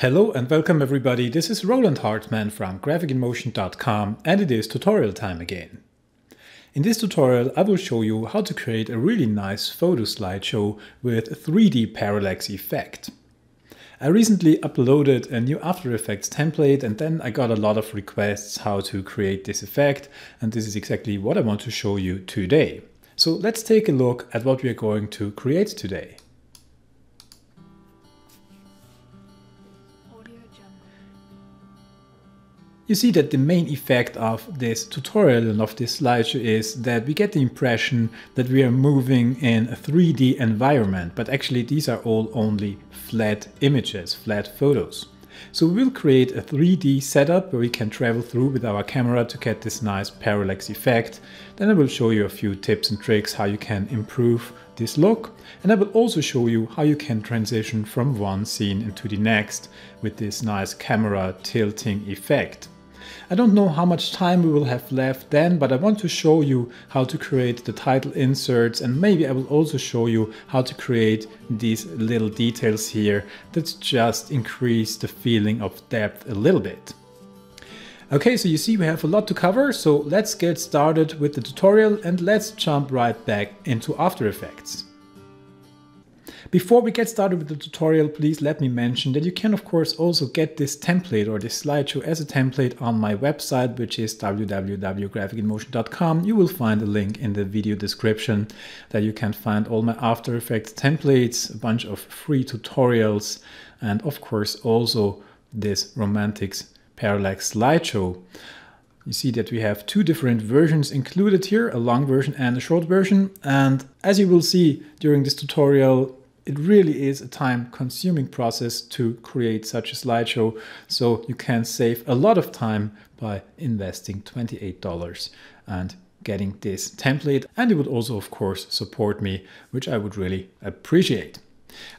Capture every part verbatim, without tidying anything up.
Hello and welcome everybody, this is Roland Hartmann from Graphic In Motion dot com and it is tutorial time again. In this tutorial I will show you how to create a really nice photo slideshow with a three D parallax effect. I recently uploaded a new After Effects template and then I got a lot of requests how to create this effect, and this is exactly what I want to show you today. So let's take a look at what we are going to create today. You see that the main effect of this tutorial and of this slideshow is that we get the impression that we are moving in a three D environment, but actually these are all only flat images, flat photos. So we'll create a three D setup where we can travel through with our camera to get this nice parallax effect. Then I will show you a few tips and tricks how you can improve this look, and I will also show you how you can transition from one scene into the next with this nice camera tilting effect. I don't know how much time we will have left then, but I want to show you how to create the title inserts, and maybe I will also show you how to create these little details here that just increase the feeling of depth a little bit. Okay, so you see we have a lot to cover, so let's get started with the tutorial and let's jump right back into After Effects. Before we get started with the tutorial, please let me mention that you can of course also get this template or this slideshow as a template on my website, which is w w w dot graphic in motion dot com. You will find a link in the video description that you can find all my After Effects templates, a bunch of free tutorials, and of course also this Romantics parallax slideshow. You see that we have two different versions included here, a long version and a short version, and as you will see during this tutorial, it really is a time-consuming process to create such a slideshow, so you can save a lot of time by investing twenty-eight dollars and getting this template, and it would also of course support me, which I would really appreciate.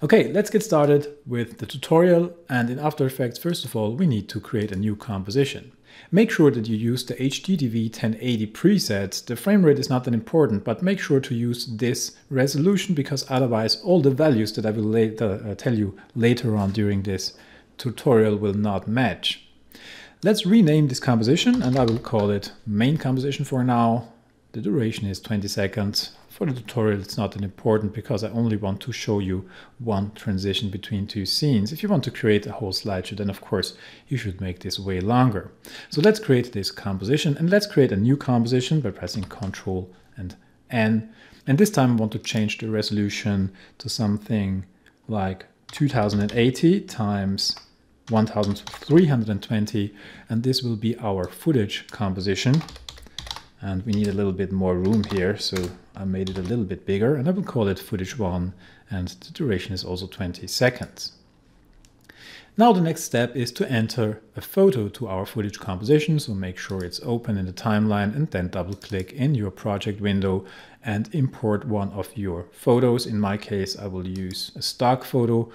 Okay, let's get started with the tutorial, and in After Effects first of all we need to create a new composition. Make sure that you use the H D T V ten eighty presets. The frame rate is not that important, but make sure to use this resolution, because otherwise all the values that I will later, uh, tell you later on during this tutorial will not match. Let's rename this composition and I will call it Main Composition for now. The duration is twenty seconds. For the tutorial it's not that important because I only want to show you one transition between two scenes. If you want to create a whole slideshow, then of course you should make this way longer. So let's create this composition, and let's create a new composition by pressing Ctrl and N. And this time I want to change the resolution to something like two thousand eighty times one thousand three hundred twenty, and this will be our footage composition. And we need a little bit more room here, so I made it a little bit bigger, and I will call it footage one, and the duration is also twenty seconds. Now the next step is to enter a photo to our footage composition, so make sure it's open in the timeline and then double click in your project window and import one of your photos. In my case I will use a stock photo.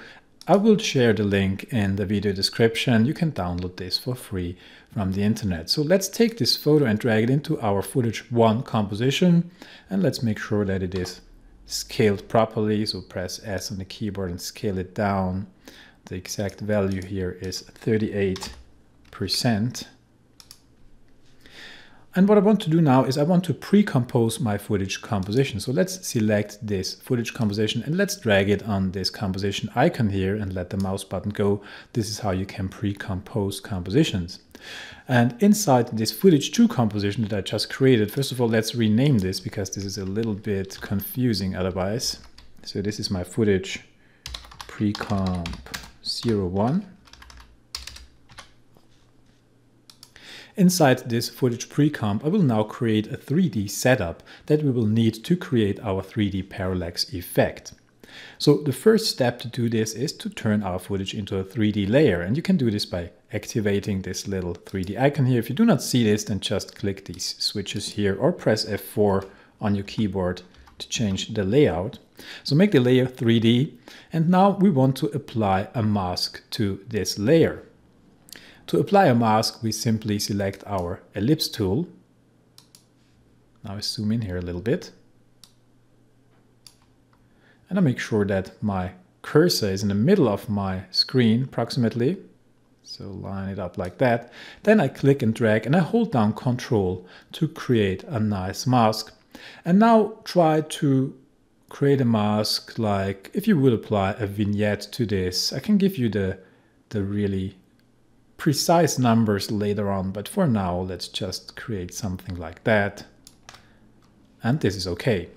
I will share the link in the video description. You can download this for free from the internet. So let's take this photo and drag it into our footage one composition, and let's make sure that it is scaled properly. So press S on the keyboard and scale it down. The exact value here is thirty-eight percent. And what I want to do now is I want to pre-compose my footage composition. So let's select this footage composition and let's drag it on this composition icon here and let the mouse button go. This is how you can pre-compose compositions. And inside this footage two composition that I just created, first of all, let's rename this because this is a little bit confusing otherwise. So this is my footage pre-comp zero one. Inside this footage pre-comp, I will now create a three D setup that we will need to create our three D parallax effect. So the first step to do this is to turn our footage into a three D layer, and you can do this by activating this little three D icon here. If you do not see this, then just click these switches here or press F four on your keyboard to change the layout. So make the layer three D, and now we want to apply a mask to this layer. To apply a mask, we simply select our ellipse tool. Now I zoom in here a little bit. And I make sure that my cursor is in the middle of my screen approximately. So line it up like that. Then I click and drag and I hold down Control to create a nice mask. And now try to create a mask like if you would apply a vignette to this. I can give you the, the really precise numbers later on, but for now let's just create something like that. And this is okay.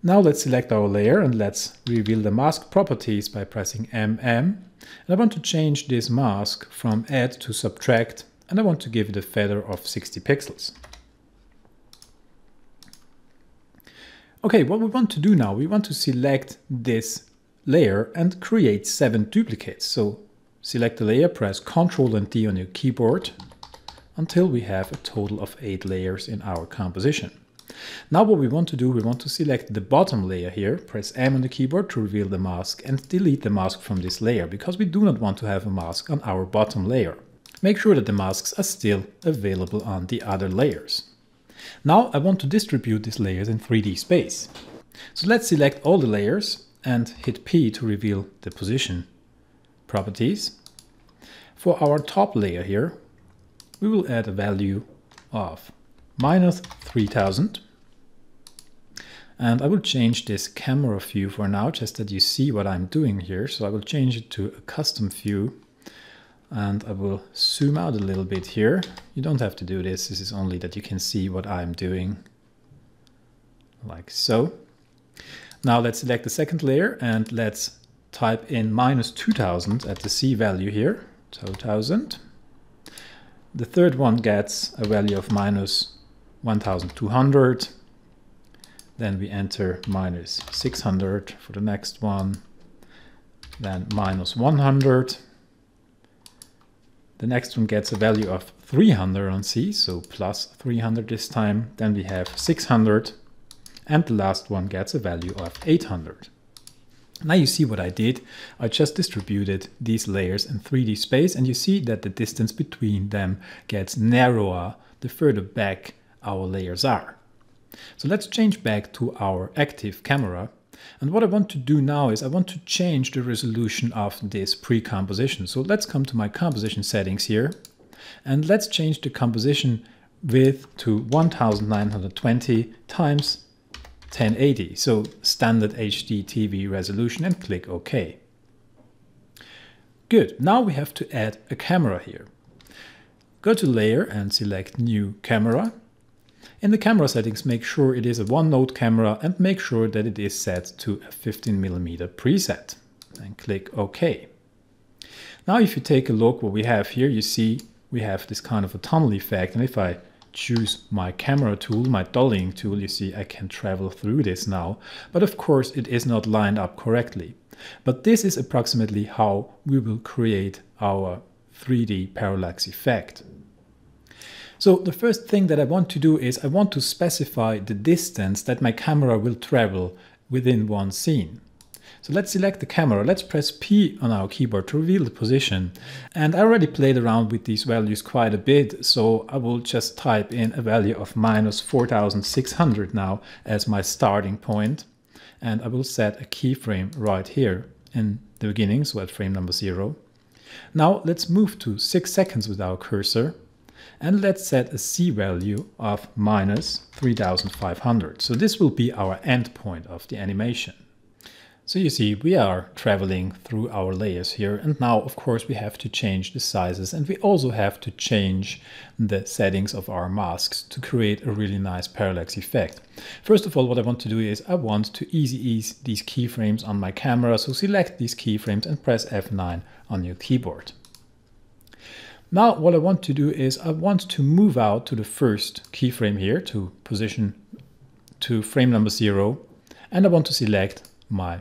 Now let's select our layer and let's reveal the mask properties by pressing M M. And I want to change this mask from add to subtract, and I want to give it a feather of sixty pixels. Okay, what we want to do now, we want to select this layer and create seven duplicates. So select the layer, press Ctrl and D on your keyboard until we have a total of eight layers in our composition. Now what we want to do, we want to select the bottom layer here, press M on the keyboard to reveal the mask and delete the mask from this layer, because we do not want to have a mask on our bottom layer. Make sure that the masks are still available on the other layers. Now I want to distribute these layers in three D space. So let's select all the layers and hit P to reveal the position properties. For our top layer here, we will add a value of minus three thousand. And I will change this camera view for now, just that you see what I'm doing here. So I will change it to a custom view. And I will zoom out a little bit here. You don't have to do this. This is only that you can see what I'm doing. Like so. Now let's select the second layer and let's type in minus two thousand at the C value here. two thousand. The third one gets a value of minus one thousand two hundred. Then we enter minus six hundred for the next one. Then minus one hundred. The next one gets a value of three hundred on C, so plus three hundred this time. Then we have six hundred, and the last one gets a value of eight hundred. Now you see what I did. I just distributed these layers in three D space, and you see that the distance between them gets narrower the further back our layers are. So let's change back to our active camera. And what I want to do now is I want to change the resolution of this pre-composition. So let's come to my composition settings here and let's change the composition width to one thousand nine hundred twenty times ten eighty. So standard H D T V resolution, and click OK. Good. Now we have to add a camera here. Go to layer and select new camera. In the camera settings, make sure it is a one-node camera and make sure that it is set to a fifteen millimeter preset. And click OK. Now if you take a look what we have here, you see we have this kind of a tunnel effect. And if I choose my camera tool, my dollying tool, you see I can travel through this now. But of course it is not lined up correctly. But this is approximately how we will create our three D parallax effect. So the first thing that I want to do is I want to specify the distance that my camera will travel within one scene. So let's select the camera, let's press P on our keyboard to reveal the position. And I already played around with these values quite a bit, so I will just type in a value of minus four thousand six hundred now as my starting point. And I will set a keyframe right here in the beginning, so at frame number zero. Now let's move to six seconds with our cursor. And let's set a C value of minus three thousand five hundred. So this will be our end point of the animation. So you see, we are traveling through our layers here. And now, of course, we have to change the sizes. And we also have to change the settings of our masks to create a really nice parallax effect. First of all, what I want to do is I want to easy ease these keyframes on my camera. So select these keyframes and press F nine on your keyboard. Now what I want to do is I want to move out to the first keyframe here, to position to frame number zero, and I want to select my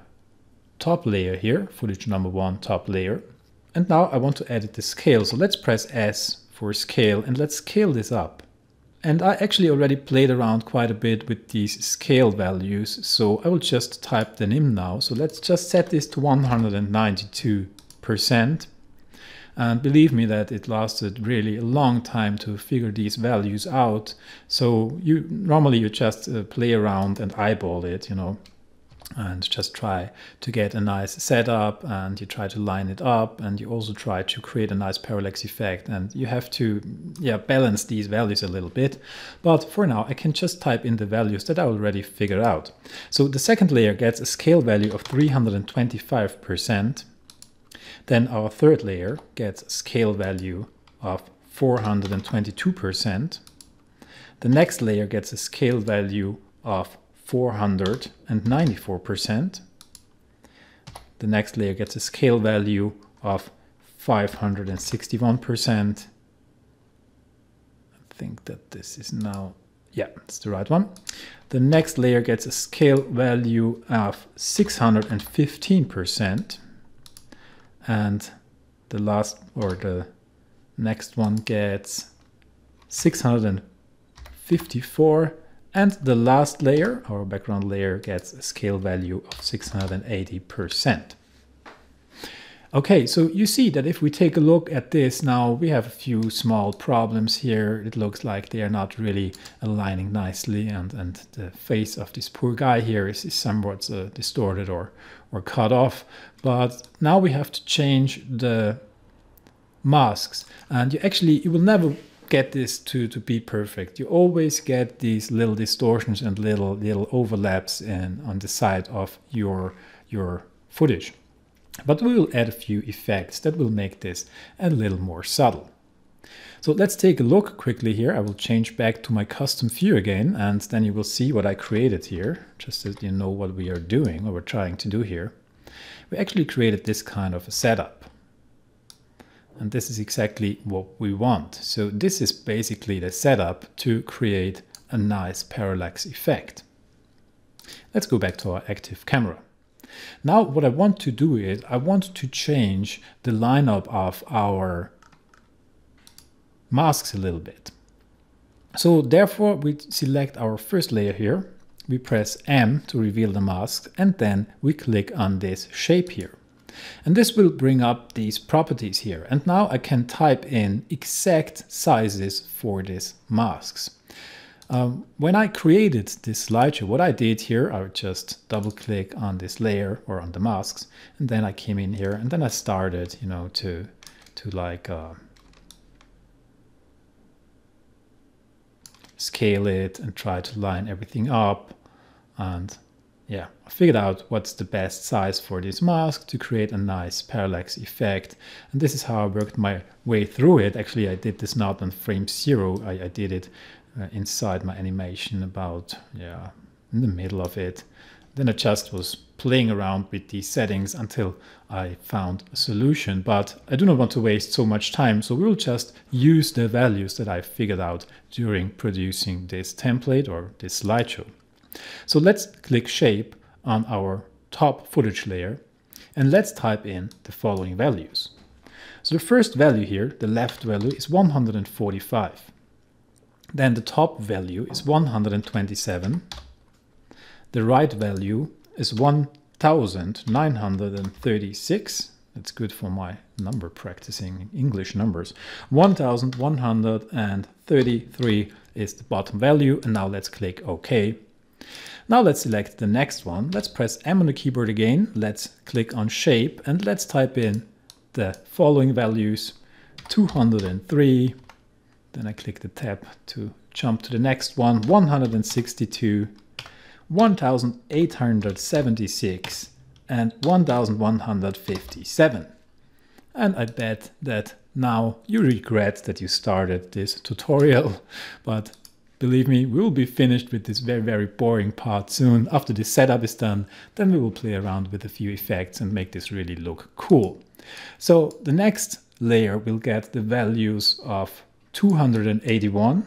top layer here, footage number one, top layer. And now I want to edit the scale, so let's press S for scale and let's scale this up. And I actually already played around quite a bit with these scale values, so I will just type them in now. So let's just set this to one hundred ninety-two percent. And believe me that it lasted really a long time to figure these values out. So you normally you just uh, play around and eyeball it, you know. and just try to get a nice setup, and you try to line it up, and you also try to create a nice parallax effect, and you have to yeah balance these values a little bit. But for now I can just type in the values that I already figured out. So the second layer gets a scale value of three hundred twenty-five percent. Then our third layer gets a scale value of four hundred twenty-two percent. The next layer gets a scale value of four hundred ninety-four percent. The next layer gets a scale value of five hundred sixty-one percent. I think that this is now, yeah, it's the right one. The next layer gets a scale value of six hundred fifteen percent. And the last, or the next one, gets six hundred fifty-four. And the last layer, our background layer, gets a scale value of six hundred eighty percent. Okay, so you see that if we take a look at this now, we have a few small problems here. It looks like they are not really aligning nicely, and, and the face of this poor guy here is, is somewhat uh, distorted or, or cut off. But now we have to change the masks, and you actually, you will never get this to, to be perfect. You always get these little distortions and little little overlaps in, on the side of your, your footage. But we will add a few effects that will make this a little more subtle. So let's take a look quickly here. I will change back to my custom view again, and then you will see what I created here, just so you know what we are doing, what we're trying to do here. We actually created this kind of a setup. And this is exactly what we want. So this is basically the setup to create a nice parallax effect. Let's go back to our active camera. Now what I want to do is I want to change the lineup of our masks a little bit. So therefore we select our first layer here. We press M to reveal the mask, and then we click on this shape here. And this will bring up these properties here. And now I can type in exact sizes for these masks. Um, when I created this slideshow, what I did here, I would just double click on this layer or on the masks. And then I came in here, and then I started, you know, to, to like uh, scale it and try to line everything up. And yeah, I figured out what's the best size for this mask to create a nice parallax effect. And this is how I worked my way through it. Actually, I did this not on frame zero. I, I did it uh, inside my animation, about, yeah, in the middle of it. Then I just was playing around with these settings until I found a solution. But I do not want to waste so much time, so we will just use the values that I figured out during producing this template or this slideshow. So let's click shape on our top footage layer, and let's type in the following values. So the first value here, the left value, is one hundred forty-five. Then the top value is one hundred twenty-seven. The right value is one thousand nine hundred thirty-six. That's good for my number practicing English numbers. one thousand one hundred thirty-three is the bottom value, and now let's click OK. Now let's select the next one. Let's press M on the keyboard again. Let's click on shape, and let's type in the following values, two hundred three. Then I click the tab to jump to the next one, one hundred sixty-two, one thousand eight hundred seventy-six, and one thousand one hundred fifty-seven. And I bet that now you regret that you started this tutorial, but believe me, we will be finished with this very, very boring part soon. After this setup is done, then we will play around with a few effects and make this really look cool. So the next layer will get the values of two hundred eighty-one,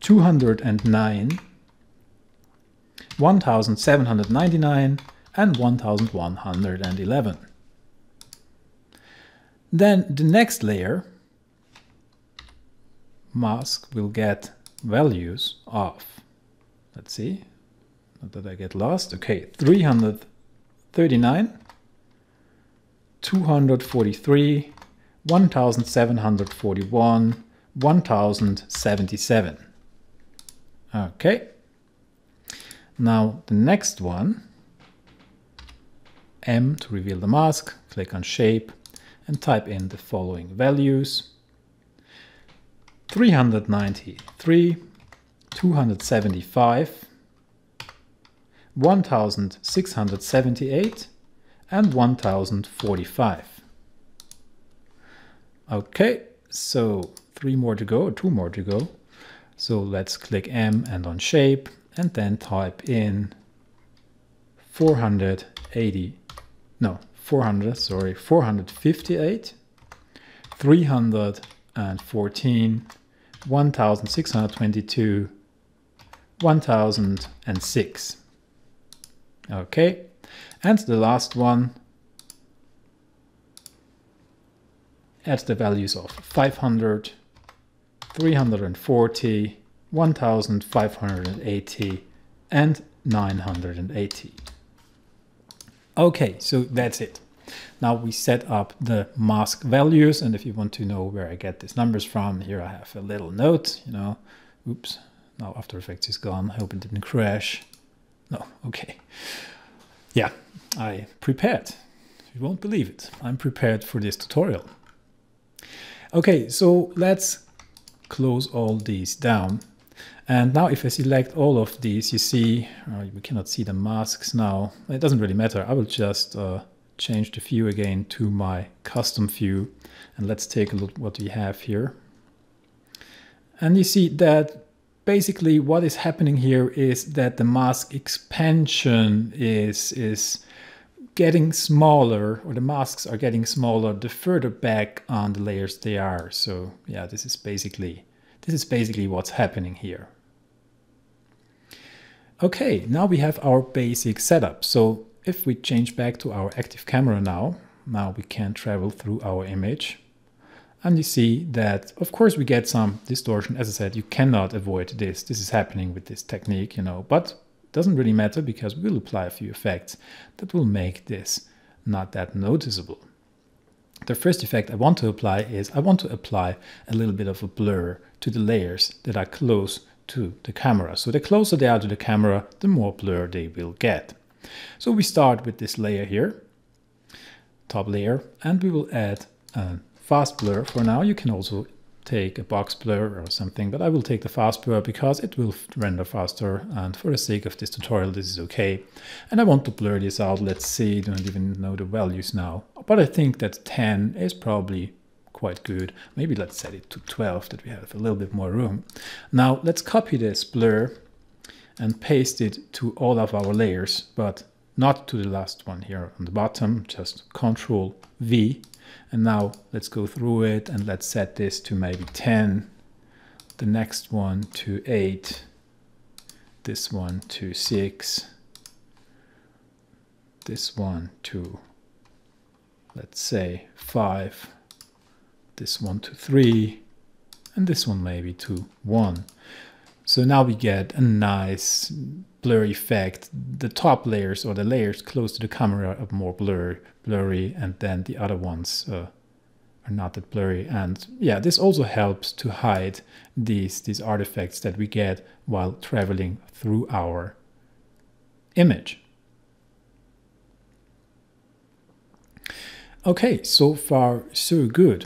two hundred nine, one thousand seven hundred ninety-nine, and one thousand one hundred eleven. Then the next layer mask will get values of, let's see, not that I get lost, okay, three hundred thirty-nine, two hundred forty-three, one thousand seven hundred forty-one, one thousand seventy-seven. Okay, Now the next one, M to reveal the mask, click on shape and type in the following values: three hundred ninety-three, two hundred seventy-five, one thousand six hundred seventy-eight and one thousand forty-five. Okay, so three more to go, or two more to go. So let's click M and on shape and then type in four hundred eighty, no, four hundred, sorry, four hundred fifty-eight, three hundred fourteen, one thousand six hundred twenty-two, one thousand six. Okay, and the last one, add the values of five hundred, three hundred forty, one thousand five hundred eighty and nine hundred eighty. Okay, so that's it. Now we set up the mask values, and if you want to know where I get these numbers from, here I have a little note, you know, oops, now After Effects is gone, I hope it didn't crash. No, okay. Yeah, I prepared. You won't believe it. I'm prepared for this tutorial. Okay, so let's close all these down. And now if I select all of these, you see, uh, we cannot see the masks now. It doesn't really matter. I will just uh, change the view again to my custom view. And let's take a look what we have here. And you see that basically what is happening here is that the mask expansion is, is getting smaller, or the masks are getting smaller the further back on the layers they are. So yeah, this is basically This is basically what's happening here. Okay, now we have our basic setup. So if we change back to our active camera now, now we can travel through our image. And you see that, of course, we get some distortion. As I said, you cannot avoid this. This is happening with this technique, you know, but it doesn't really matter because we'll apply a few effects that will make this not that noticeable. The first effect I want to apply is I want to apply a little bit of a blur to the layers that are close to the camera. So the closer they are to the camera, the more blur they will get. So we start with this layer here, top layer, and we will add a fast blur for now. You can also take a box blur or something, but I will take the fast blur because it will render faster, and for the sake of this tutorial this is okay. And I want to blur this out. Let's see, don't even know the values now, but I think that ten is probably quite good. Maybe let's set it to twelve, that we have a little bit more room. Now let's copy this blur and paste it to all of our layers, but not to the last one here on the bottom, just Control V. And now let's go through it and let's set this to maybe ten, the next one to eight, this one to six, this one to, let's say, five, this one to three, and this one maybe to one. So now we get a nice blur effect. The top layers, or the layers close to the camera, are more blurry, blurry and then the other ones uh, are not that blurry. And yeah, this also helps to hide these, these artifacts that we get while traveling through our image. Okay, so far so good.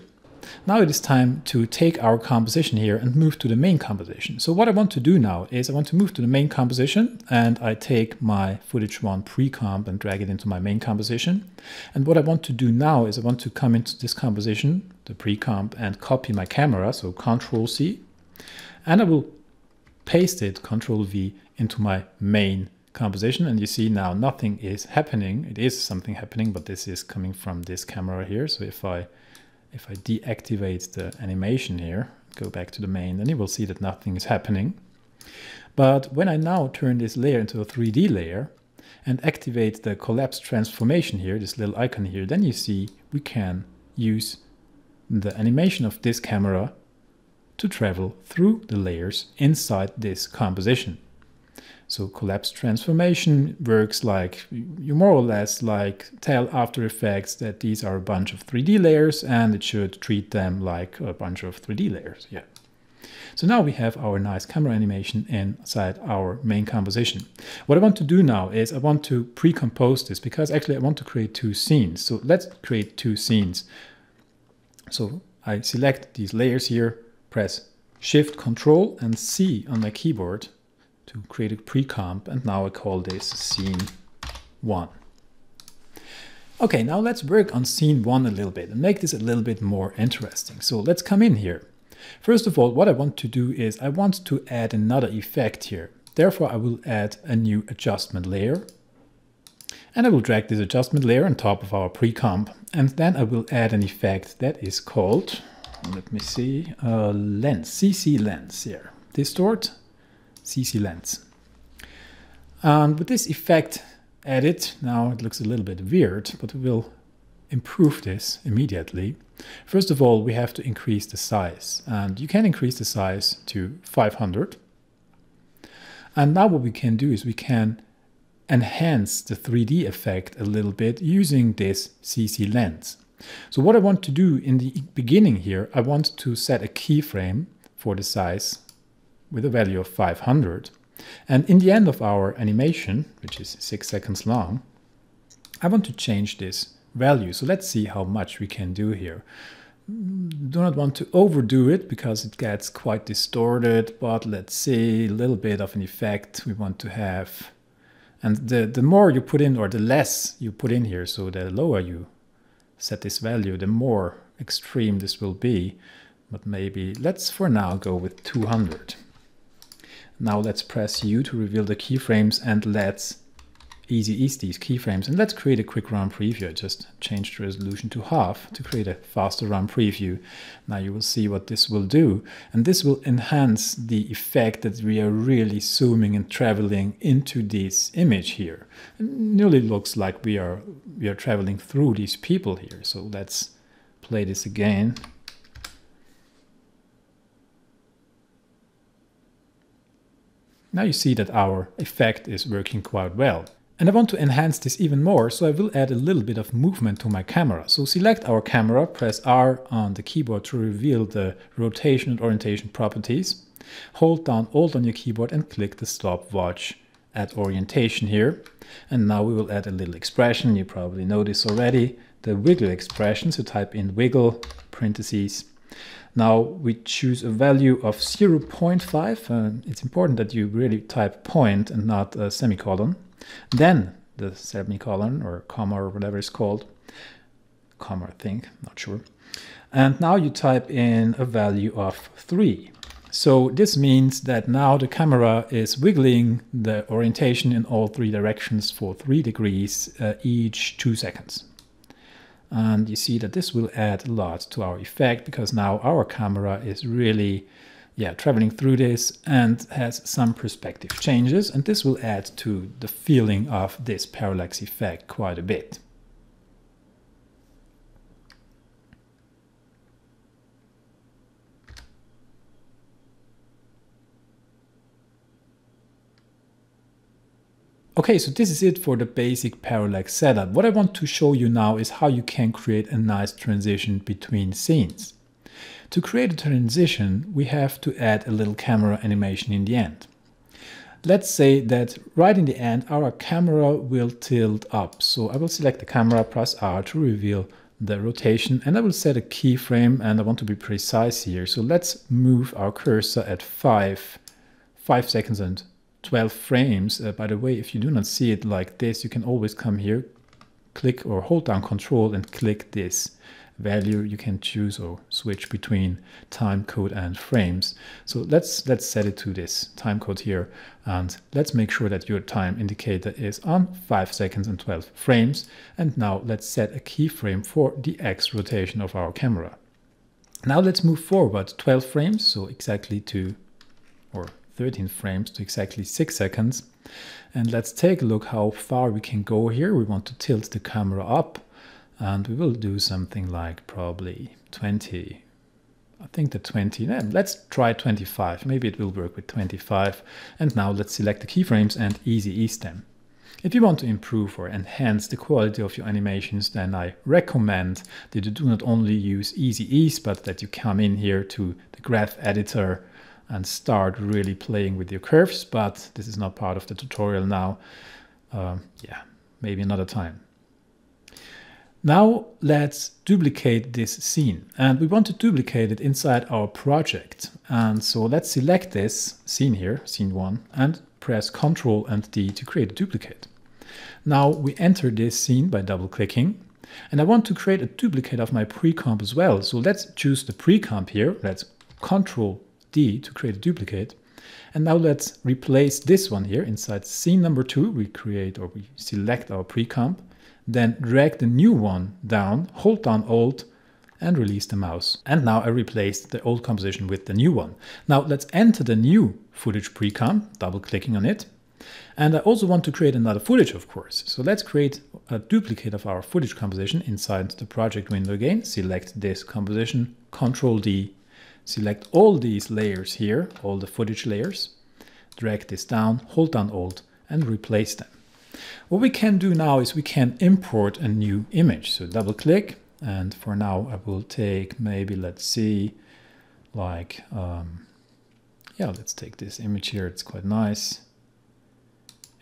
Now it is time to take our composition here and move to the main composition. So what I want to do now is I want to move to the main composition, and I take my footage one pre-comp and drag it into my main composition. And what I want to do now is I want to come into this composition, the pre-comp, and copy my camera, so Control C, and I will paste it, Control V, into my main composition. And you see now nothing is happening. It is something happening, but this is coming from this camera here. So if I If I deactivate the animation here, go back to the main, then you will see that nothing is happening. But when I now turn this layer into a three D layer and activate the collapse transformation here, this little icon here, then you see we can use the animation of this camera to travel through the layers inside this composition. So collapse transformation works like, you more or less like tell After Effects that these are a bunch of three D layers and it should treat them like a bunch of three D layers. Yeah. So now we have our nice camera animation inside our main composition. What I want to do now is I want to pre-compose this, because actually I want to create two scenes. So let's create two scenes. So I select these layers here, press Shift, Control and C on my keyboard to create a pre-comp, and now I call this scene one. Okay, now let's work on scene one a little bit and make this a little bit more interesting. So let's come in here. First of all, what I want to do is I want to add another effect here. Therefore, I will add a new adjustment layer, and I will drag this adjustment layer on top of our pre-comp, and then I will add an effect that is called, let me see, uh, lens, C C lens here, distort, C C lens. Um, with this effect added, now it looks a little bit weird, but we will improve this immediately. First of all, we have to increase the size, and you can increase the size to five hundred. And now what we can do is we can enhance the three D effect a little bit using this C C lens. So what I want to do in the beginning here, I want to set a keyframe for the size with a value of five hundred. And in the end of our animation, which is six seconds long, I want to change this value. So let's see how much we can do here. Do not want to overdo it because it gets quite distorted, but let's see, a little bit of an effect we want to have. And the, the more you put in, or the less you put in here, so the lower you set this value, the more extreme this will be. But maybe let's for now go with two hundred. Now let's press U to reveal the keyframes, and let's easy ease these keyframes, and let's create a quick run preview. I just changed the resolution to half to create a faster run preview. Now you will see what this will do, and this will enhance the effect that we are really zooming and traveling into this image here. It nearly looks like we are we are traveling through these people here. So let's play this again. Now you see that our effect is working quite well. And I want to enhance this even more, so I will add a little bit of movement to my camera. So select our camera, press R on the keyboard to reveal the rotation and orientation properties. Hold down Alt on your keyboard and click the stopwatch at orientation here. And now we will add a little expression. You probably know this already, the wiggle expression. So type in wiggle, parentheses. Now we choose a value of zero point five. Uh, it's important that you really type point and not a semicolon. Then the semicolon or comma or whatever it's called, comma I think, not sure. And now you type in a value of three. So this means that now the camera is wiggling the orientation in all three directions for three degrees uh, each two seconds. And you see that this will add a lot to our effect, because now our camera is really yeah, traveling through this and has some perspective changes, and this will add to the feeling of this parallax effect quite a bit. Okay, so this is it for the basic parallax setup. What I want to show you now is how you can create a nice transition between scenes. To create a transition, we have to add a little camera animation in the end. Let's say that right in the end, our camera will tilt up. So I will select the camera, press R to reveal the rotation, and I will set a keyframe, and I want to be precise here. So let's move our cursor at five, five seconds and twelve frames. Uh, by the way, if you do not see it like this, you can always come here, click or hold down Control and click this value. You can choose or switch between time code and frames. So let's let's set it to this time code here, and let's make sure that your time indicator is on five seconds and twelve frames. And now let's set a keyframe for the X rotation of our camera. Now let's move forward twelve frames, so exactly to, or thirteen frames to exactly six seconds. And let's take a look how far we can go here. We want to tilt the camera up, and we will do something like probably twenty. I think the twenty, let's try twenty-five. Maybe it will work with twenty-five. And now let's select the keyframes and easy ease them. If you want to improve or enhance the quality of your animations, then I recommend that you do not only use easy ease, but that you come in here to the graph editor and start really playing with your curves, but this is not part of the tutorial now. Um, yeah, maybe another time. Now let's duplicate this scene, and we want to duplicate it inside our project. And so let's select this scene here, scene one, and press Ctrl and D to create a duplicate. Now we enter this scene by double clicking, and I want to create a duplicate of my pre-comp as well. So let's choose the pre-comp here. Let's Ctrl D to create a duplicate. And now let's replace this one here inside scene number two. We create or we select our pre-comp. Then drag the new one down, hold down Alt and release the mouse. And now I replaced the old composition with the new one. Now let's enter the new footage pre-comp, double clicking on it. And I also want to create another footage, of course. So let's create a duplicate of our footage composition inside the project window again. Select this composition, Ctrl D, select all these layers here, all the footage layers, drag this down, hold down Alt and replace them. What we can do now is we can import a new image. So double click, and for now I will take maybe, let's see, like, um, yeah, let's take this image here. It's quite nice.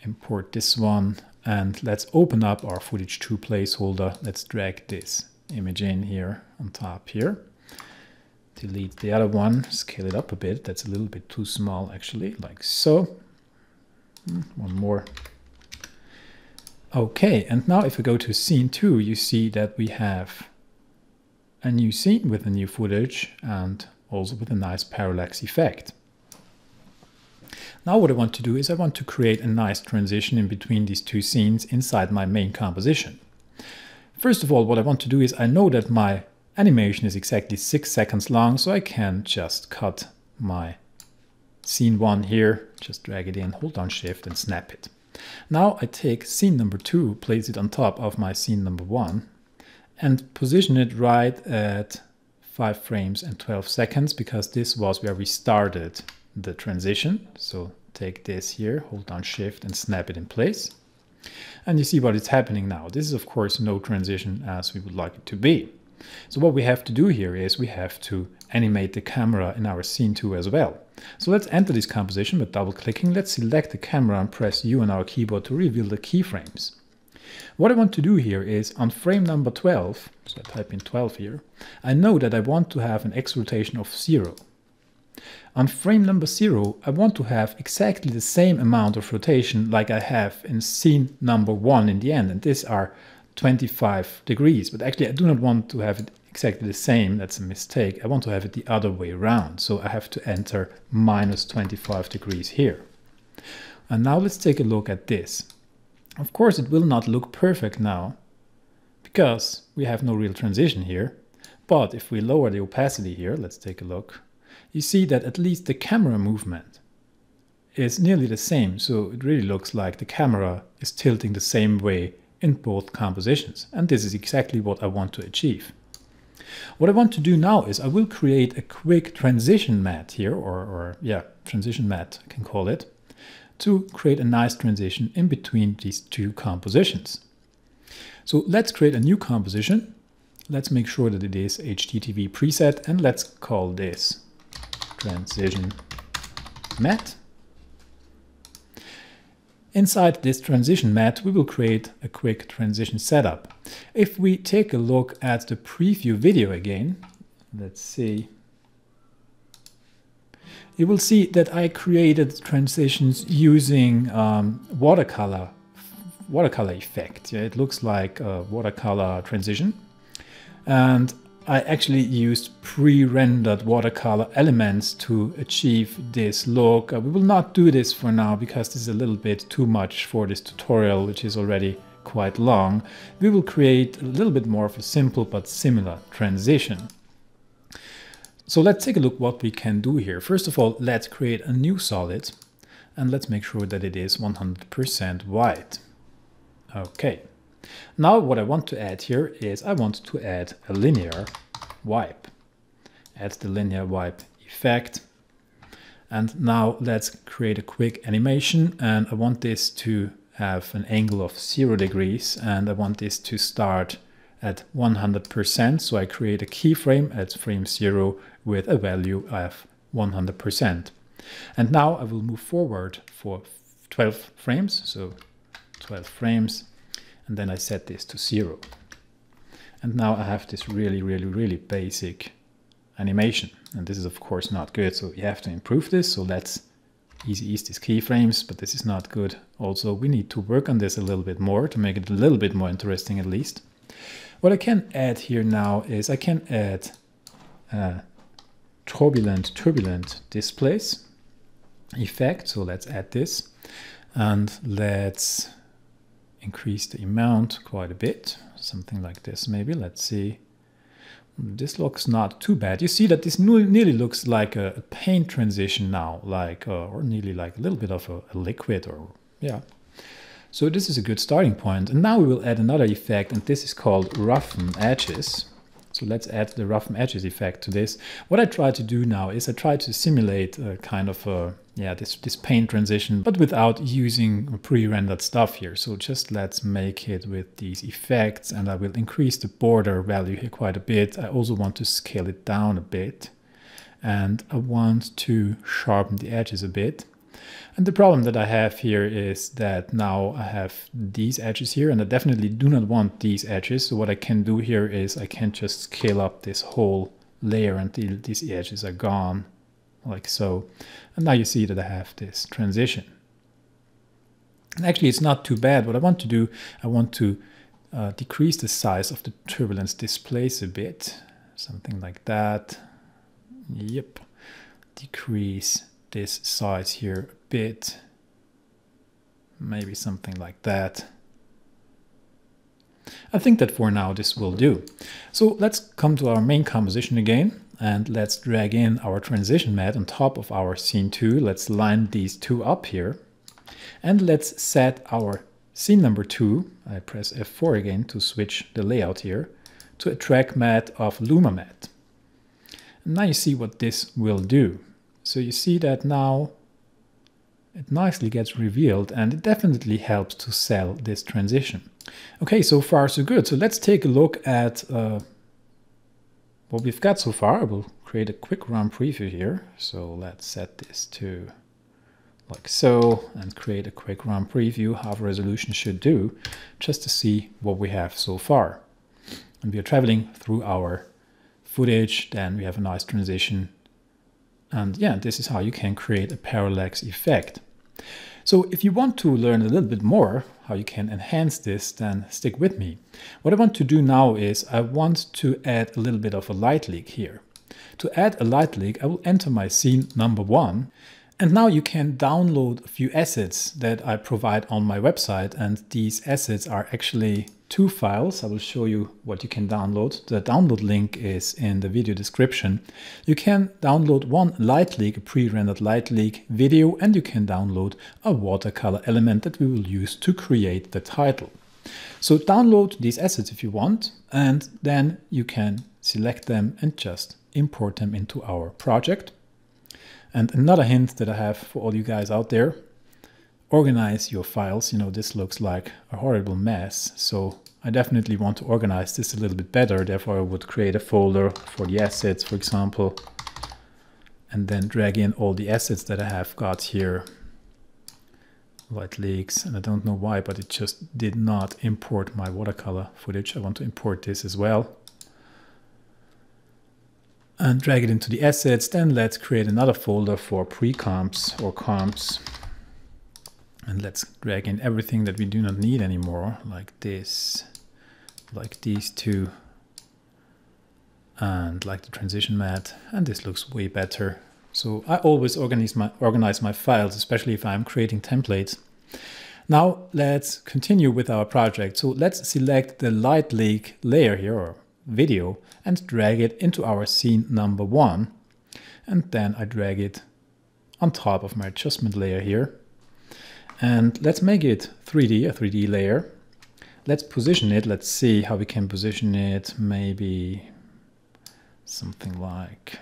Import this one, and let's open up our footage two placeholder. Let's drag this image in here on top here. Delete the other one, scale it up a bit. That's a little bit too small actually, like so. One more. Okay, and now if we go to scene two, you see that we have a new scene with a new footage and also with a nice parallax effect. Now what I want to do is I want to create a nice transition in between these two scenes inside my main composition. First of all, what I want to do is I know that my animation is exactly six seconds long, so I can just cut my scene one here, just drag it in, hold down Shift and snap it. Now I take scene number two, place it on top of my scene number one, and position it right at five frames and twelve seconds, because this was where we started the transition. So take this here, hold down Shift and snap it in place. And you see what is happening now. This is of course no transition as we would like it to be. So what we have to do here is we have to animate the camera in our scene two as well. So let's enter this composition by double clicking. Let's select the camera and press U on our keyboard to reveal the keyframes. What I want to do here is on frame number twelve, so I type in twelve here, I know that I want to have an X rotation of zero. On frame number zero, I want to have exactly the same amount of rotation like I have in scene number one in the end, and these are twenty-five degrees, but actually I do not want to have it exactly the same. That's a mistake. I want to have it the other way around. So I have to enter minus twenty-five degrees here. And now let's take a look at this. Of course, it will not look perfect now because we have no real transition here. But if we lower the opacity here, let's take a look. You see that at least the camera movement is nearly the same. So it really looks like the camera is tilting the same way in both compositions, and this is exactly what I want to achieve. What I want to do now is I will create a quick transition mat here, or, or yeah, transition mat I can call it, to create a nice transition in between these two compositions. So let's create a new composition. Let's make sure that it is H D T V preset, and let's call this transition mat. Inside this transition mat, we will create a quick transition setup. If we take a look at the preview video again, let's see, you will see that I created transitions using um, watercolor, watercolor effect. Yeah, it looks like a watercolor transition. And I actually used pre-rendered watercolor elements to achieve this look. We will not do this for now because this is a little bit too much for this tutorial, which is already quite long. We will create a little bit more of a simple but similar transition. So let's take a look what we can do here. First of all, let's create a new solid and let's make sure that it is one hundred percent white. Okay. Now what I want to add here is I want to add a linear wipe. Add the linear wipe effect. And now let's create a quick animation, and I want this to have an angle of zero degrees, and I want this to start at one hundred percent. So I create a keyframe at frame zero with a value of one hundred percent. And now I will move forward for twelve frames, so twelve frames, and then I set this to zero. And now I have this really, really, really basic animation. And this is of course not good, so you have to improve this. So let's easy ease these keyframes, but this is not good. Also, we need to work on this a little bit more to make it a little bit more interesting at least. What I can add here now is I can add a turbulent, turbulent displace effect. So let's add this and let's increase the amount quite a bit. Something like this maybe, let's see. This looks not too bad. You see that this nearly looks like a paint transition now, like uh, or nearly like a little bit of a, a liquid, or yeah. So this is a good starting point. And now we will add another effect, and this is called Roughen Edges. So let's add the Roughen Edges effect to this. What I try to do now is I try to simulate a kind of a, yeah, this, this paint transition, but without using pre-rendered stuff here. So just let's make it with these effects, and I will increase the border value here quite a bit. I also want to scale it down a bit, and I want to sharpen the edges a bit. And the problem that I have here is that now I have these edges here, and I definitely do not want these edges. So what I can do here is I can just scale up this whole layer until these edges are gone, like so. And now you see that I have this transition. And actually it's not too bad. What I want to do, I want to uh, decrease the size of the turbulence displace a bit, something like that. Yep, decrease this size here a bit, maybe something like that. I think that for now this will do. So let's come to our main composition again, and let's drag in our transition mat on top of our scene two. Let's line these two up here, and let's set our scene number two, I press F four again to switch the layout here, to a track mat of Luma Mat. And now you see what this will do. So you see that now it nicely gets revealed, and it definitely helps to sell this transition. Okay, so far so good. So let's take a look at uh, what we've got so far. I will create a quick run preview here. So let's set this to like so and create a quick run preview, half resolution should do, just to see what we have so far. And we are traveling through our footage, then we have a nice transition. And yeah, this is how you can create a parallax effect. So if you want to learn a little bit more how you can enhance this, then stick with me. What I want to do now is I want to add a little bit of a light leak here. To add a light leak, I will enter my scene number one. And now you can download a few assets that I provide on my website. And these assets are actually two files. I will show you what you can download. The download link is in the video description. You can download one light leak, a pre-rendered light leak video, and you can download a watercolor element that we will use to create the title. So download these assets if you want, and then you can select them and just import them into our project. And another hint that I have for all you guys out there, organize your files. You know, this looks like a horrible mess. So I definitely want to organize this a little bit better. Therefore, I would create a folder for the assets, for example, and then drag in all the assets that I have got here. Light leaks, and I don't know why, but it just did not import my watercolor footage. I want to import this as well. And drag it into the assets. Then let's create another folder for pre-comps or comps. And let's drag in everything that we do not need anymore, like this, like these two, and like the transition mat. And this looks way better. So I always organize my, organize my files, especially if I'm creating templates. Now let's continue with our project. So let's select the light leak layer here, or video, and drag it into our scene number one, and then I drag it on top of my adjustment layer here, and let's make it three D, a three D layer. Let's position it. Let's see how we can position it. Maybe something like,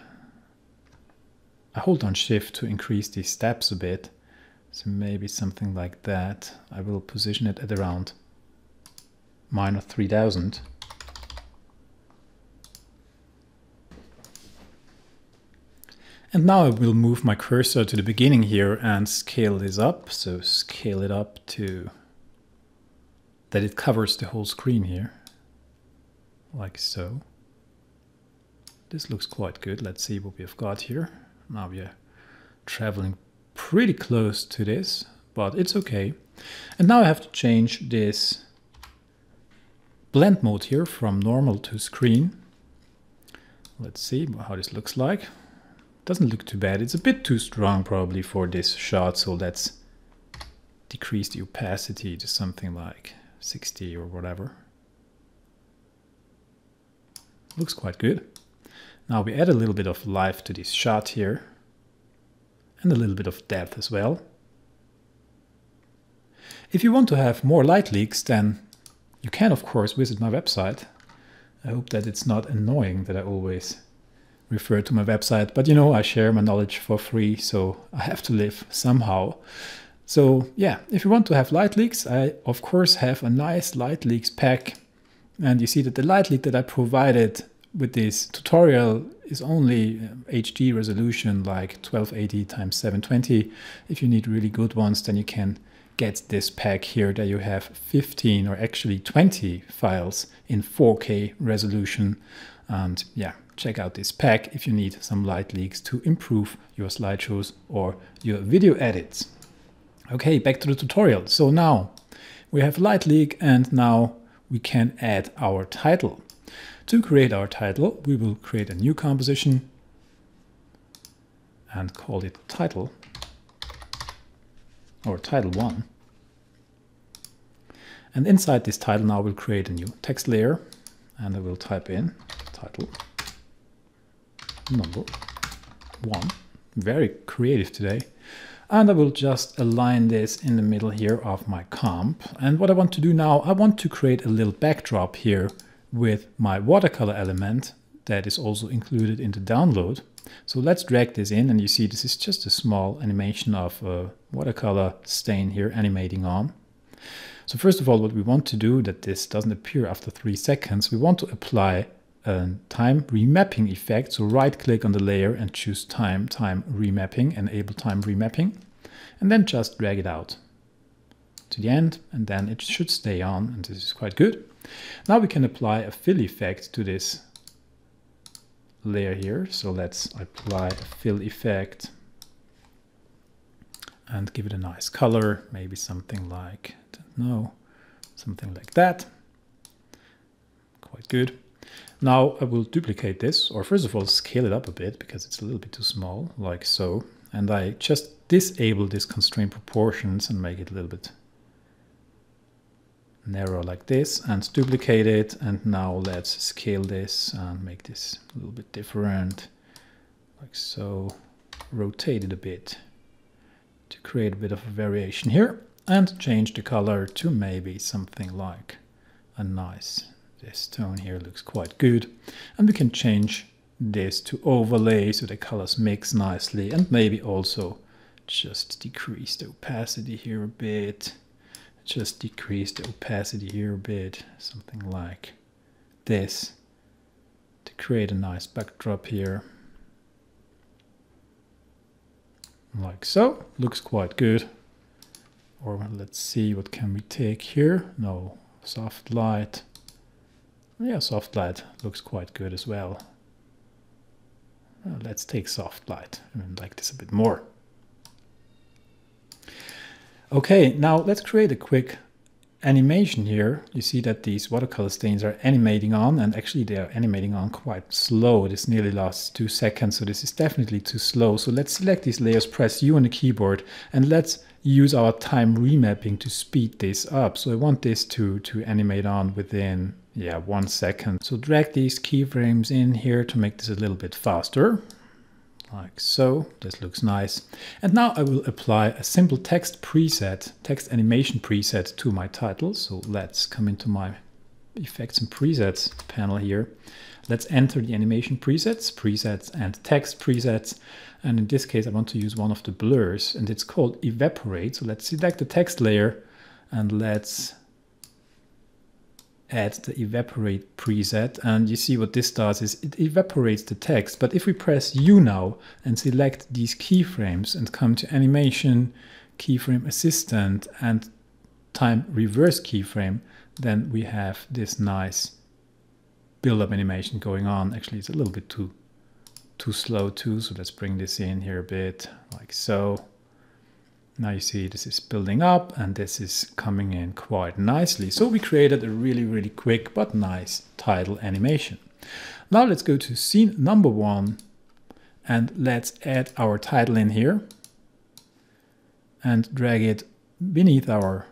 I hold on shift to increase these steps a bit, so maybe something like that. I will position it at around minus three thousand. And now I will move my cursor to the beginning here and scale this up. So scale it up to that it covers the whole screen here, like so. This looks quite good. Let's see what we've got here. Now we are traveling pretty close to this, but it's okay. And now I have to change this blend mode here from normal to screen. Let's see how this looks like. Doesn't look too bad. It's a bit too strong probably for this shot, so let's decrease the opacity to something like sixty or whatever. Looks quite good. Now we add a little bit of life to this shot here and a little bit of depth as well. If you want to have more light leaks, then you can of course visit my website. I hope that it's not annoying that I always refer to my website, but you know, I share my knowledge for free, so I have to live somehow. So yeah, if you want to have light leaks, I of course have a nice light leaks pack, and you see that the light leak that I provided with this tutorial is only H D resolution, like twelve eighty by seven twenty. If you need really good ones, then you can get this pack here that you have fifteen or actually twenty files in four K resolution. And yeah, check out this pack if you need some light leaks to improve your slideshows or your video edits. Okay, back to the tutorial. So now we have light leak, and now we can add our title. To create our title, we will create a new composition and call it title or title one. And inside this title now we'll create a new text layer, and I will type in title number one. Very creative today. And I will just align this in the middle here of my comp. And what I want to do now, I want to create a little backdrop here with my watercolor element that is also included in the download. So let's drag this in, and you see this is just a small animation of a watercolor stain here animating on. So first of all, what we want to do, that this doesn't appear after three seconds, we want to apply a time remapping effect. So right click on the layer and choose time, time remapping, enable time remapping, and then just drag it out to the end, and then it should stay on, and this is quite good. Now we can apply a fill effect to this layer here. So let's apply a fill effect and give it a nice color, maybe something like, I don't know, something like that. Quite good. Now I will duplicate this, or first of all scale it up a bit because it's a little bit too small, like so. And I just disable this constraint proportions and make it a little bit narrow like this, and duplicate it. And now let's scale this and make this a little bit different, like so. Rotate it a bit to create a bit of a variation here, and change the color to maybe something like a nice, this tone here looks quite good. And we can change this to overlay so the colors mix nicely, and maybe also just decrease the opacity here a bit. Just decrease the opacity here a bit, something like this, to create a nice backdrop here, like so. Looks quite good. Or let's see, what can we take here? No, soft light. Yeah, soft light looks quite good as well. Well, let's take soft light. I mean, like this a bit more. Okay, now let's create a quick animation here. You see that these watercolor stains are animating on, and actually they are animating on quite slow. This nearly lasts two seconds, so this is definitely too slow. So let's select these layers, press U on the keyboard, and let's use our time remapping to speed this up. So I want this to, to animate on within, yeah, one second. So drag these keyframes in here to make this a little bit faster. Like so, this looks nice. And now I will apply a simple text preset, text animation preset to my title. So let's come into my effects and presets panel here. Let's enter the animation presets, presets and text presets. And in this case, I want to use one of the blurs, and it's called evaporate. So let's select the text layer and let's add the evaporate preset, and you see what this does is it evaporates the text. But if we press U now and select these keyframes and come to animation, keyframe assistant and time reverse keyframe, then we have this nice build-up animation going on. Actually, it's a little bit too too slow too, so let's bring this in here a bit, like so. Now you see this is building up and this is coming in quite nicely. So we created a really, really quick but nice title animation. Now let's go to scene number one and let's add our title in here and drag it beneath our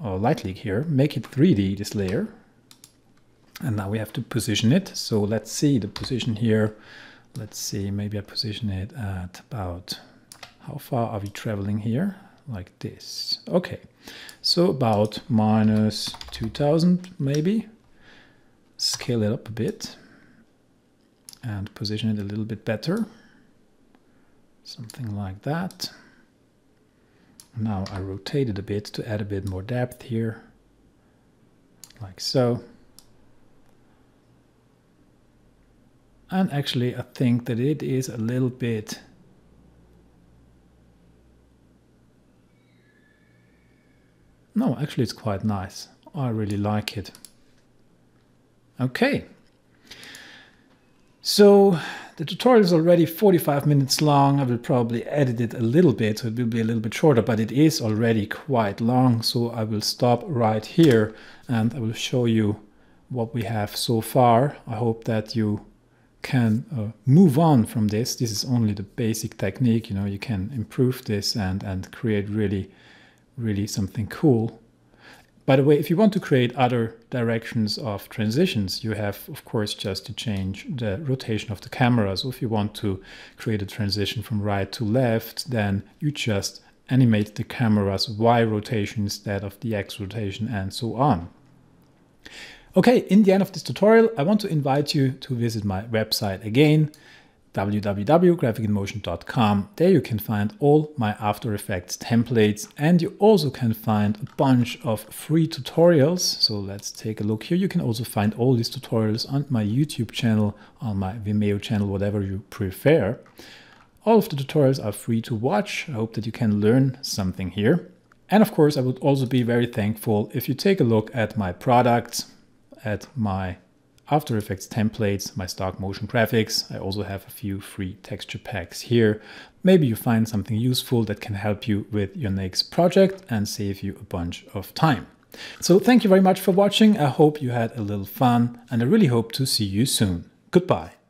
oh, light leak here, make it three D, this layer. And now we have to position it. So let's see the position here. Let's see, maybe I position it at about, how far are we traveling here? Like this. Okay, so about minus two thousand maybe. Scale it up a bit and position it a little bit better. Something like that. Now I rotate it a bit to add a bit more depth here. Like so. And actually I think that it is a little bit No, actually it's quite nice. I really like it. Okay. So the tutorial is already forty-five minutes long. I will probably edit it a little bit, so it will be a little bit shorter, but it is already quite long. So I will stop right here and I will show you what we have so far. I hope that you can uh, move on from this. This is only the basic technique. You know, you can improve this and, and create really really something cool. By the way, if you want to create other directions of transitions, you have, of course, just to change the rotation of the camera. So if you want to create a transition from right to left, then you just animate the camera's Y rotation instead of the X rotation and so on. Okay, in the end of this tutorial, I want to invite you to visit my website again, w w w dot graphic in motion dot com. There you can find all my After Effects templates, and you also can find a bunch of free tutorials. So let's take a look here. You can also find all these tutorials on my YouTube channel, on my Vimeo channel, whatever you prefer. All of the tutorials are free to watch. I hope that you can learn something here. And of course, I would also be very thankful if you take a look at my products, at my After Effects templates, my stock motion graphics. I also have a few free texture packs here. Maybe you find something useful that can help you with your next project and save you a bunch of time. So thank you very much for watching. I hope you had a little fun and I really hope to see you soon. Goodbye.